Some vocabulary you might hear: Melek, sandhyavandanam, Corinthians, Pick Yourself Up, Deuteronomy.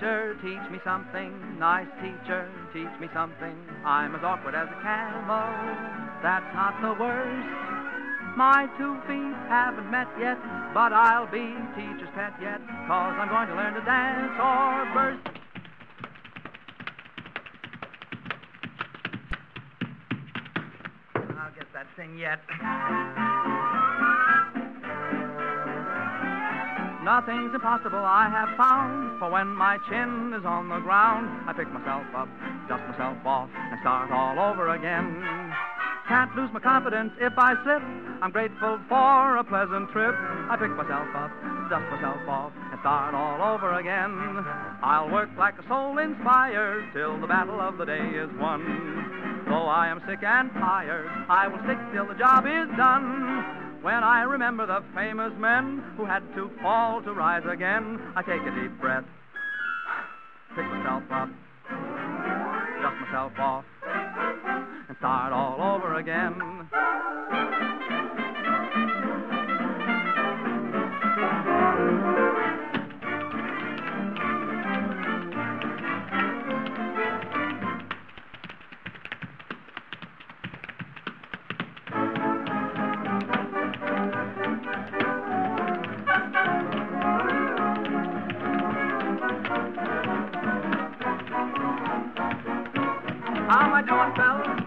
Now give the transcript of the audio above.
Teacher, teach me something. Nice teacher, teach me something. I'm as awkward as a camel. That's not the worst. My 2 feet haven't met yet, but I'll be teacher's pet yet, 'cause I'm going to learn to dance or burst. I'll get that thing yet. Nothing's impossible I have found, for when my chin is on the ground, I pick myself up, dust myself off, and start all over again. Can't lose my confidence if I slip. I'm grateful for a pleasant trip. I pick myself up, dust myself off, and start all over again. I'll work like a soul inspired till the battle of the day is won. Though I am sick and tired, I will stick till the job is done. When I remember the famous men who had to fall to rise again, I take a deep breath, pick myself up, dust myself off, and start all over again. How am I doing, fellas?